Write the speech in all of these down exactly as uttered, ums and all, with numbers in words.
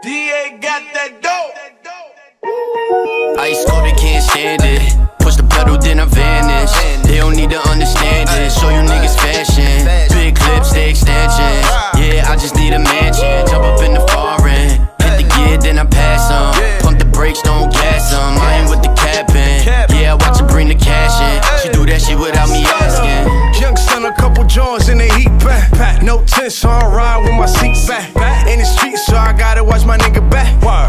D A got that dope. Ice cold, they can't stand it. Push the pedal, then I vanish. They don't need to understand it. Show you niggas fashion. Big clips, they extensions. Yeah, I just need a mansion. Jump up in the foreign. Hit the gear, then I pass them. Pump the brakes, don't gas them. I ain't with the capping. Yeah, watch her bring the cash in. She do that shit without me asking. Young son, a couple joints in the heat back. No tent, so I ride with my seat back. In the street, so I gotta watch my nigga back.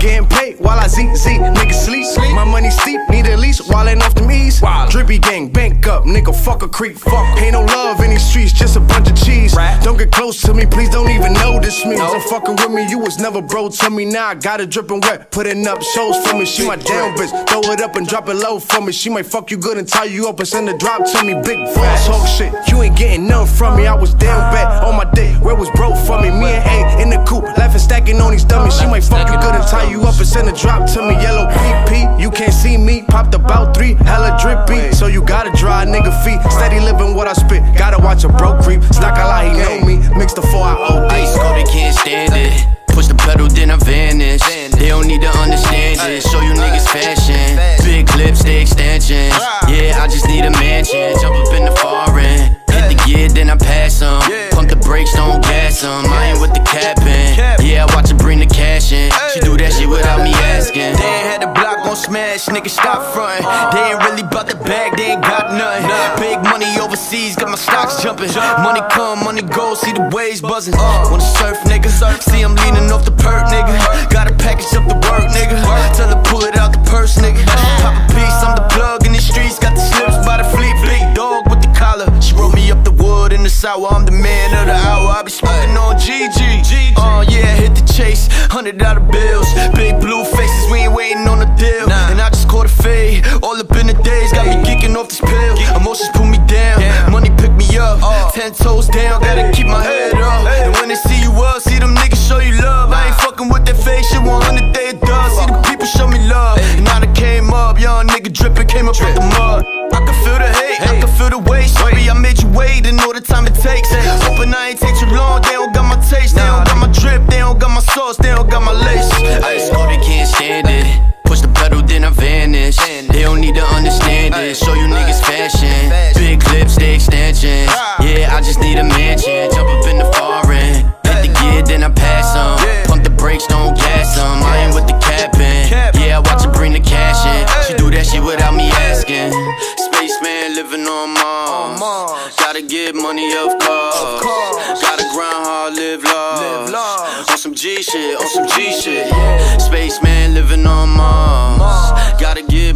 Getting paid while I zeke zeke, nigga sleep. My money steep, need a lease, wildin' off them ease. Drippy gang, bank up, nigga fuck a creep. Fuck. Ain't no love in these streets, just a bunch of cheese. Don't get close to me, please don't even notice me. Don't fuckin' with me, you was never bro to me. Now I got it drippin' wet, putting up shows for me. She my down bitch, throw it up and drop it low for me. She might fuck you good and tie you up and send a drop to me. Big voice, talk shit, you ain't getting nothing from me. I was down bad on my dick, where was bro for me? Me and A in the coupe, laughing, stacking on these dummies. She might fuck you good and tie you up and send a drop to me. Yellow P P, you can't see me. Popped about three, hella drippy. So you gotta dry nigga feet. Steady living what I spit, gotta watch a bro creep. It's not gonna lie, he know me. Mix the four, I owe. Ice cold, they can't stand it. Push the pedal, then I vanish. They don't need to understand it. Show you niggas fashion. Big clips, they extensions. Yeah, I just need a mansion. Jump up in the foreign. Hit the gear, then I pass them. Pump the brakes, don't gas them. I ain't with the capping. Yeah, I watch her bring the cash in. She do that shit without me asking. They ain't had the block on smash, nigga, stop frontin'. They ain't really bout the bag, they ain't got nothing. Big money overseas, got my stocks jumping. Money come, money go, see the waves buzzing. Wanna surf, nigga, see I'm leaning off the perk, nigga. Gotta package up the work, nigga. Tell her pull it out the purse, nigga. Pop a piece, I'm the plug in the streets. Got the slips by the fleet, fleet dog with the collar. She rolled me up the wood in the sour. I'm the man of the hour, I be smoking on G G. Oh yeah, hit the chase, hundred dollar bills. Big blue faces, we ain't waiting on the deal. And I just caught a fade, all up in the days. Got me geeking off this pill, emotions pull me down. Money pick me up, ten toes down. Gotta keep my head up, and when they see you up, see them niggas show you love. I ain't fucking with that fake shit, one hundred day it does. See the people show me love, and now they came up. Young nigga drippin', came up with the mud. I can feel the hate, I can feel the weight. Sorry, I made you wait, and all the time it takes. Hoping I ain't take too long, they don't got my taste. They don't got my drip, they don't got my sauce, they don't got my lace. Ice cold, they can't stand it. Push the pedal, then I vanish. They don't need to understand it. Show you niggas fashion. Big clips, they extensions. Yeah, I just need a mansion. Jump up in the foreign. Hit the gear, then I pass them. Pump the brakes, don't gas them. I ain't with the capping. Yeah, I watch her bring the cash in. She do that shit without me asking. Spaceman living on Mars. Gotta get money, of course. Gotta grind hard, live large. On some G shit, on some G shit. Spaceman living on Mars. Gotta get